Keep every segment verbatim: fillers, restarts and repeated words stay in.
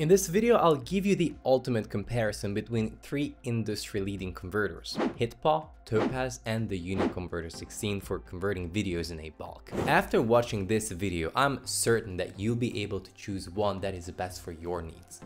In this video, I'll give you the ultimate comparison between three industry-leading converters: HitPaw, Topaz, and the Uniconverter sixteen for converting videos in a bulk. After watching this video, I'm certain that you'll be able to choose one that is best for your needs.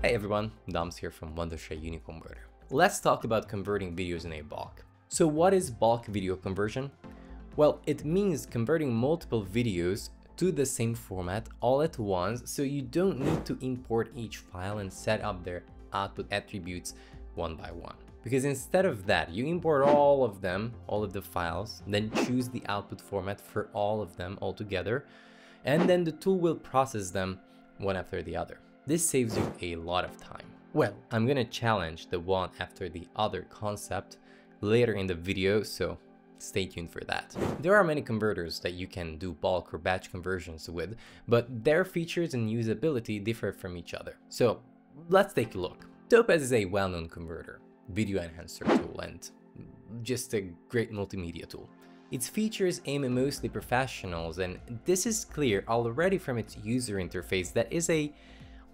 Hey everyone, Doms here from Wondershare Uniconverter. Let's talk about converting videos in a bulk. So what is bulk video conversion? Well, it means converting multiple videos to the same format all at once, so you don't need to import each file and set up their output attributes one by one. Because instead of that, you import all of them, all of the files, then choose the output format for all of them altogether, and then the tool will process them one after the other. This saves you a lot of time. Well, I'm gonna challenge the one after the other concept later in the video, so stay tuned for that. There are many converters that you can do bulk or batch conversions with, but their features and usability differ from each other. So let's take a look. Topaz is a well-known converter, video enhancer tool, and just a great multimedia tool. Its features aim at mostly professionals, and this is clear already from its user interface that is a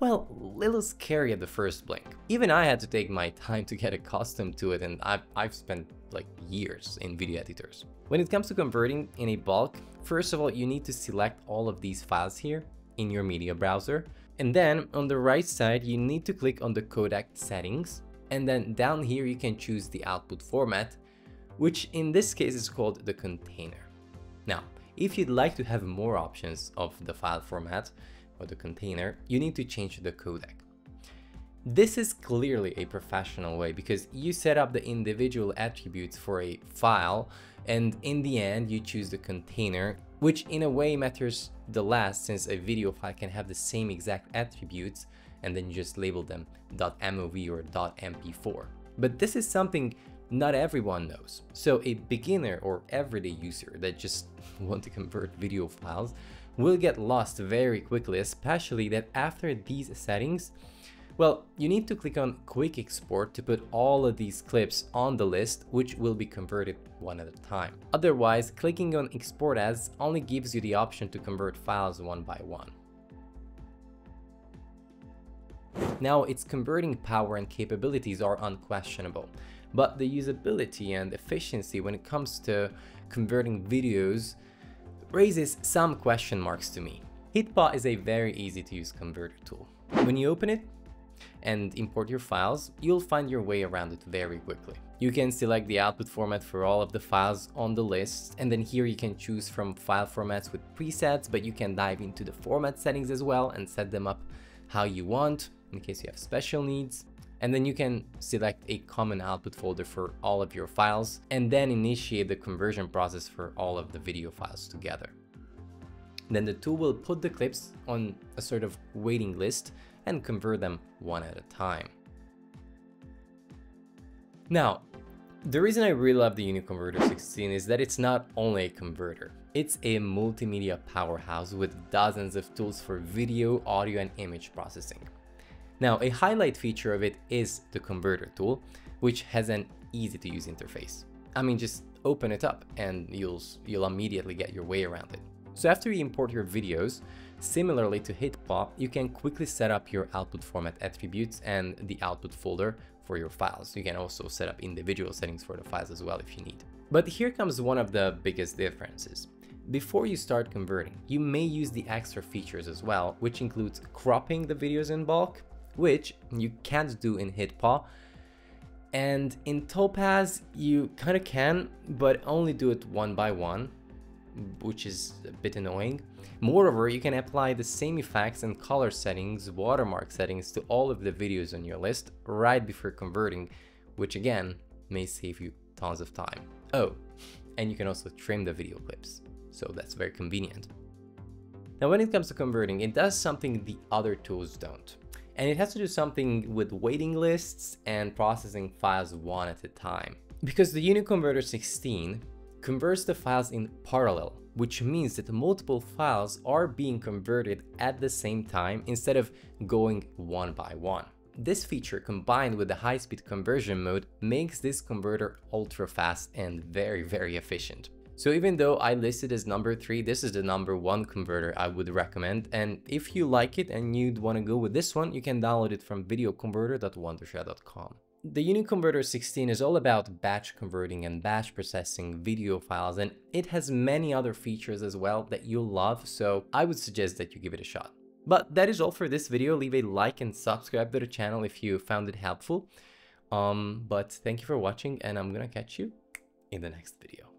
Well, little scary at the first blink. Even I had to take my time to get accustomed to it, and I've, I've spent like years in video editors. When it comes to converting in a bulk, first of all, you need to select all of these files here in your media browser. And then on the right side, you need to click on the codec settings. And then down here, you can choose the output format, which in this case is called the container. Now, if you'd like to have more options of the file format, or the container, you need to change the codec. This is clearly a professional way because you set up the individual attributes for a file, and in the end you choose the container, which in a way matters the less, since a video file can have the same exact attributes and then you just label them .mov or .m p four. But this is something not everyone knows, so a beginner or everyday user that just want to convert video files will get lost very quickly, especially that after these settings, well, you need to click on Quick Export to put all of these clips on the list, which will be converted one at a time. Otherwise, clicking on Export As only gives you the option to convert files one by one. Now, its converting power and capabilities are unquestionable, but the usability and efficiency when it comes to converting videos raises some question marks to me. HitPaw is a very easy to use converter tool. When you open it and import your files, you'll find your way around it very quickly. You can select the output format for all of the files on the list, and then here you can choose from file formats with presets, but you can dive into the format settings as well and set them up how you want in case you have special needs. And then you can select a common output folder for all of your files and then initiate the conversion process for all of the video files together. Then the tool will put the clips on a sort of waiting list and convert them one at a time. Now, the reason I really love the Uniconverter sixteen is that it's not only a converter, it's a multimedia powerhouse with dozens of tools for video, audio, and image processing. Now, a highlight feature of it is the converter tool, which has an easy-to-use interface. I mean, just open it up and you'll, you'll immediately get your way around it. So after you import your videos, similarly to HitPaw, you can quickly set up your output format attributes and the output folder for your files. You can also set up individual settings for the files as well if you need. But here comes one of the biggest differences. Before you start converting, you may use the extra features as well, which includes cropping the videos in bulk, which you can't do in HitPaw, and in Topaz you kind of can, but only do it one by one, which is a bit annoying. Moreover, you can apply the same effects and color settings, watermark settings to all of the videos on your list right before converting, which again may save you tons of time. Oh, and you can also trim the video clips, so that's very convenient. Now, when it comes to converting, it does something the other tools don't. And it has to do something with waiting lists and processing files one at a time. Because the Uniconverter sixteen converts the files in parallel, which means that multiple files are being converted at the same time instead of going one by one. This feature combined with the high-speed conversion mode makes this converter ultra fast and very, very efficient. So even though I listed as number three, this is the number one converter I would recommend, and if you like it and you'd want to go with this one, you can download it from video converter dot wondershare dot com. The Uniconverter sixteen is all about batch converting and batch processing video files, and it has many other features as well that you'll love, so I would suggest that you give it a shot. But that is all for this video. Leave a like and subscribe to the channel if you found it helpful. Um, but thank you for watching, and I'm gonna catch you in the next video.